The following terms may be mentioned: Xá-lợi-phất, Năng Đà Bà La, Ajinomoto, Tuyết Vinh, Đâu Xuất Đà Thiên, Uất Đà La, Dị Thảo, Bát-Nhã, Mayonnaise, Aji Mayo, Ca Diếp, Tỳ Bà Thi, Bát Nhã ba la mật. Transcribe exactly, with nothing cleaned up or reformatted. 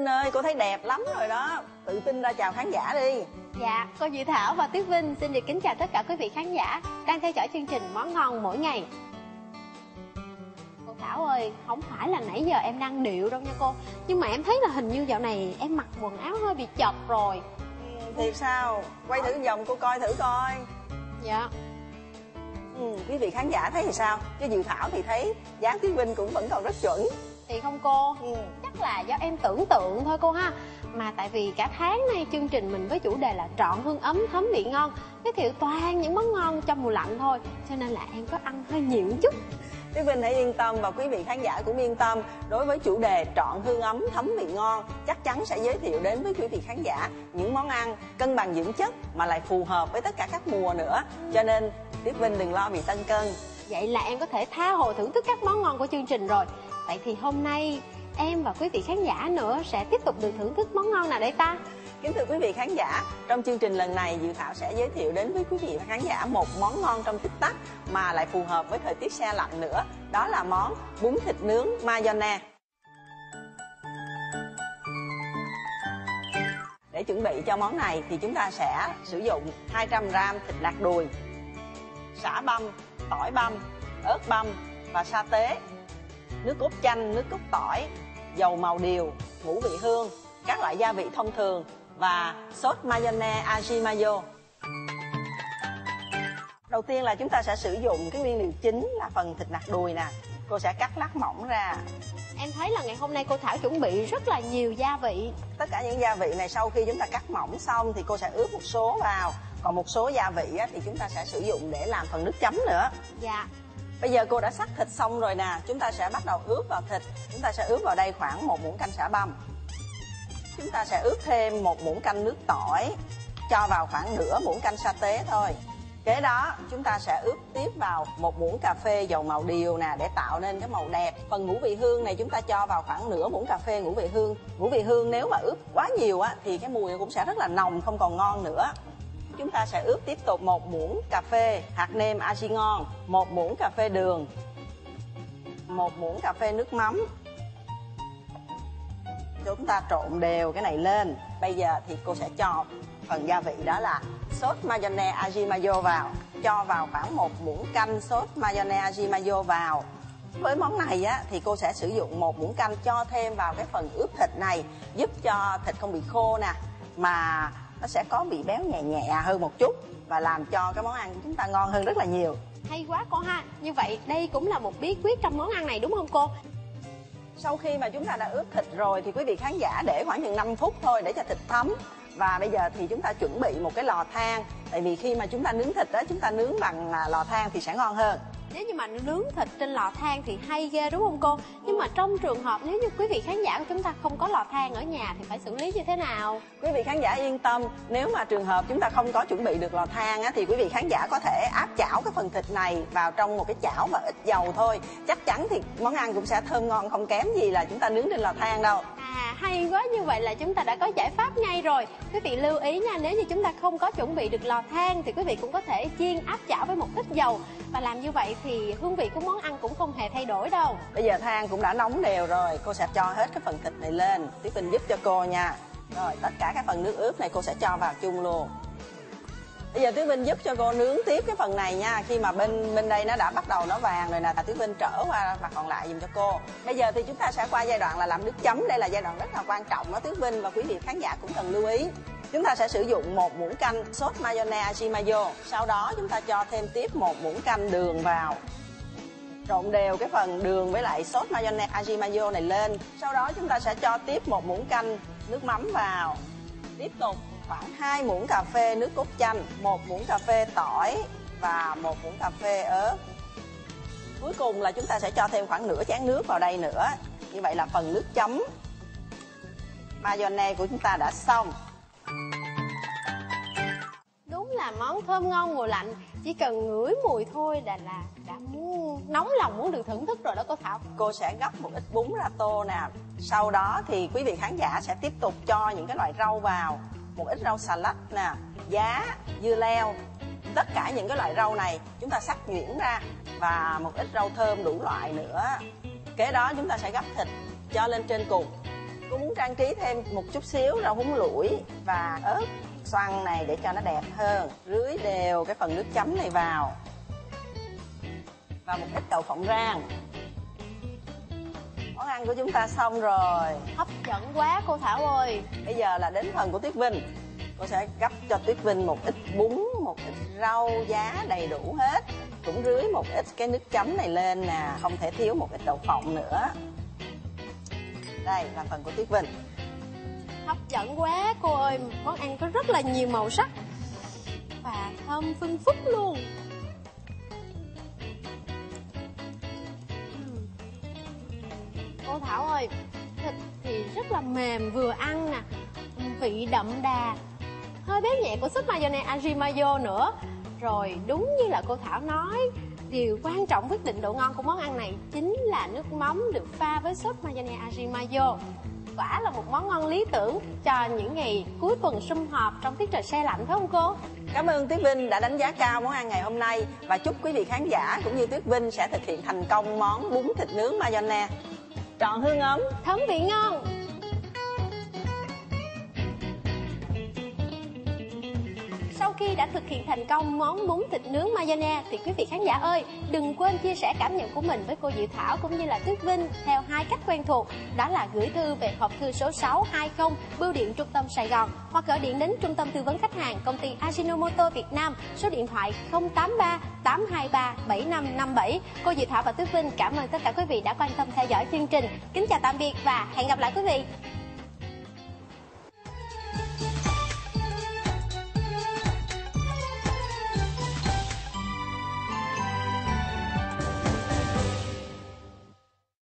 Vinh ơi, cô thấy đẹp lắm rồi đó. Tự tin ra chào khán giả đi. Dạ, cô Dị Thảo và Tuyết Vinh xin được kính chào tất cả quý vị khán giả đang theo dõi chương trình Món Ngon Mỗi Ngày. Cô Thảo ơi, không phải là nãy giờ em đang điệu đâu nha cô, nhưng mà em thấy là hình như dạo này em mặc quần áo hơi bị chật rồi. Ừ, thì sao? Quay thử vòng cô coi thử coi. Dạ. Ừ, quý vị khán giả thấy thì sao? Chứ Dị Thảo thì thấy dáng Tuyết Vinh cũng vẫn còn rất chuẩn. Thì không cô, ừ. chắc là do em tưởng tượng thôi cô ha. Mà tại vì cả tháng nay chương trình mình với chủ đề là trọn hương ấm thấm vị ngon, giới thiệu toàn những món ngon trong mùa lạnh thôi, cho nên là em có ăn hơi nhiều chút. Tuyết Vinh hãy yên tâm và quý vị khán giả cũng yên tâm, đối với chủ đề trọn hương ấm thấm vị ngon, chắc chắn sẽ giới thiệu đến với quý vị khán giả những món ăn cân bằng dưỡng chất mà lại phù hợp với tất cả các mùa nữa. Cho nên Tuyết Vinh đừng lo bị tăng cân. Vậy là em có thể tha hồ thưởng thức các món ngon của chương trình rồi. Vậy thì hôm nay em và quý vị khán giả nữa sẽ tiếp tục được thưởng thức món ngon nào đây ta? Kính thưa quý vị khán giả, trong chương trình lần này Dị Thảo sẽ giới thiệu đến với quý vị và khán giả một món ngon trong tích tắc mà lại phù hợp với thời tiết se lạnh nữa. Đó là món bún thịt nướng Mayonnaise. Để chuẩn bị cho món này thì chúng ta sẽ sử dụng hai trăm gờ-ram thịt lạc đùi, sả băm, tỏi băm, ớt băm và sa tế, nước cốt chanh, nước cốt tỏi, dầu màu điều, ngũ vị hương, các loại gia vị thông thường và sốt mayonnaise Aji Mayo. Đầu tiên là chúng ta sẽ sử dụng cái nguyên liệu chính là phần thịt nạc đùi nè. Cô sẽ cắt lát mỏng ra. Em thấy là ngày hôm nay cô Thảo chuẩn bị rất là nhiều gia vị. Tất cả những gia vị này sau khi chúng ta cắt mỏng xong thì cô sẽ ướp một số vào. Còn một số gia vị thì chúng ta sẽ sử dụng để làm phần nước chấm nữa. Dạ. Bây giờ cô đã sắc thịt xong rồi nè, chúng ta sẽ bắt đầu ướp vào thịt. Chúng ta sẽ ướp vào đây khoảng một muỗng canh sả băm. Chúng ta sẽ ướp thêm một muỗng canh nước tỏi, cho vào khoảng nửa muỗng canh sa tế thôi. Kế đó chúng ta sẽ ướp tiếp vào một muỗng cà phê dầu màu điều nè, để tạo nên cái màu đẹp. Phần ngũ vị hương này chúng ta cho vào khoảng nửa muỗng cà phê ngũ vị hương. Ngũ vị hương nếu mà ướp quá nhiều á thì cái mùi cũng sẽ rất là nồng, không còn ngon nữa. Chúng ta sẽ ướp tiếp tục một muỗng cà phê hạt nêm Aji ngon, một muỗng cà phê đường, một muỗng cà phê nước mắm. Chúng ta trộn đều cái này lên. Bây giờ thì cô sẽ cho phần gia vị đó là sốt mayonnaise Aji Mayo vào. Cho vào khoảng một muỗng canh sốt mayonnaise Aji Mayo vào. Với món này á, thì cô sẽ sử dụng một muỗng canh cho thêm vào cái phần ướp thịt này, giúp cho thịt không bị khô nè, mà nó sẽ có bị béo nhẹ nhẹ hơn một chút và làm cho cái món ăn của chúng ta ngon hơn rất là nhiều. Hay quá cô ha. Như vậy đây cũng là một bí quyết trong món ăn này đúng không cô? Sau khi mà chúng ta đã ướp thịt rồi thì quý vị khán giả để khoảng chừng năm phút thôi để cho thịt thấm. Và bây giờ thì chúng ta chuẩn bị một cái lò than. Tại vì khi mà chúng ta nướng thịt đó, chúng ta nướng bằng lò than thì sẽ ngon hơn. Nếu như mà nướng thịt trên lò than thì hay ghê đúng không cô? Nhưng mà trong trường hợp nếu như quý vị khán giả của chúng ta không có lò than ở nhà thì phải xử lý như thế nào? Quý vị khán giả yên tâm, nếu mà trường hợp chúng ta không có chuẩn bị được lò than á, thì quý vị khán giả có thể áp chảo cái phần thịt này vào trong một cái chảo mà ít dầu thôi. Chắc chắn thì món ăn cũng sẽ thơm ngon không kém gì là chúng ta nướng trên lò than đâu. À, hay quá, như vậy là chúng ta đã có giải pháp ngay rồi. Quý vị lưu ý nha, nếu như chúng ta không có chuẩn bị được lò than thì quý vị cũng có thể chiên áp chảo với một ít dầu. Và làm như vậy thì hương vị của món ăn cũng không hề thay đổi đâu. Bây giờ than cũng đã nóng đều rồi, cô sẽ cho hết cái phần thịt này lên. Tuyết Vinh giúp cho cô nha. Rồi tất cả các phần nước ướp này cô sẽ cho vào chung luôn. Bây giờ Tuyết Vinh giúp cho cô nướng tiếp cái phần này nha. Khi mà bên bên đây nó đã bắt đầu nó vàng rồi nè, Tuyết Vinh trở qua mặt còn lại dùm cho cô. Bây giờ thì chúng ta sẽ qua giai đoạn là làm nước chấm. Đây là giai đoạn rất là quan trọng đó Tuyết Vinh và quý vị khán giả cũng cần lưu ý. Chúng ta sẽ sử dụng một muỗng canh sốt mayonnaise Aji Mayo. Sau đó chúng ta cho thêm tiếp một muỗng canh đường vào. Trộn đều cái phần đường với lại sốt mayonnaise Aji Mayo này lên. Sau đó chúng ta sẽ cho tiếp một muỗng canh nước mắm vào. Tiếp tục khoảng hai muỗng cà phê nước cốt chanh, một muỗng cà phê tỏi và một muỗng cà phê ớt. Cuối cùng là chúng ta sẽ cho thêm khoảng nửa chén nước vào đây nữa. Như vậy là phần nước chấm mayonnaise của chúng ta đã xong. Đúng là món thơm ngon mùa lạnh, chỉ cần ngửi mùi thôi là là đã muốn nóng lòng muốn được thưởng thức rồi đó cô Thảo. Cô sẽ gấp một ít bún ra tô nè. Sau đó thì quý vị khán giả sẽ tiếp tục cho những cái loại rau vào. Một ít rau xà lách nè, giá, dưa leo. Tất cả những cái loại rau này chúng ta sắc nhuyễn ra. Và một ít rau thơm đủ loại nữa. Kế đó chúng ta sẽ gấp thịt cho lên trên cùng. Cô muốn trang trí thêm một chút xíu rau húng lủi và ớt xoăn này để cho nó đẹp hơn. Rưới đều cái phần nước chấm này vào. Và một ít đậu phộng rang. Món ăn của chúng ta xong rồi. Hấp dẫn quá cô Thảo ơi. Bây giờ là đến phần của Tuyết Vinh. Cô sẽ gấp cho Tuyết Vinh một ít bún, một ít rau giá đầy đủ hết. Cũng rưới một ít cái nước chấm này lên nè. Không thể thiếu một ít đậu phộng nữa. Đây là phần của Tuyết Vinh. Hấp dẫn quá cô ơi. Món ăn có rất là nhiều màu sắc và thơm phun phúc luôn. Cô Thảo ơi, thịt thì rất là mềm, vừa ăn nè, vị đậm đà, hơi béo nhẹ của súp mayonnaise Aji Mayo nữa. Rồi đúng như là cô Thảo nói, điều quan trọng quyết định độ ngon của món ăn này chính là nước mắm được pha với súp mayonnaise Aji Mayo. Quả là một món ngon lý tưởng cho những ngày cuối tuần sum họp trong tiết trời se lạnh, phải không cô? Cảm ơn Tuyết Vinh đã đánh giá cao món ăn ngày hôm nay và chúc quý vị khán giả cũng như Tuyết Vinh sẽ thực hiện thành công món bún thịt nướng mayonnaise. Trọn hương ấm, thấm vị ngon. Sau khi đã thực hiện thành công món bún thịt nướng mayonnaise thì quý vị khán giả ơi, đừng quên chia sẻ cảm nhận của mình với cô Dị Thảo cũng như là Tuyết Vinh theo hai cách quen thuộc, đó là gửi thư về hộp thư số sáu hai không Bưu điện Trung tâm Sài Gòn hoặc gọi điện đến Trung tâm Tư vấn Khách hàng Công ty Ajinomoto Việt Nam, số điện thoại không tám ba tám hai ba bảy năm năm bảy. Cô Dị Thảo và Tuyết Vinh cảm ơn tất cả quý vị đã quan tâm theo dõi chương trình. Kính chào tạm biệt và hẹn gặp lại quý vị.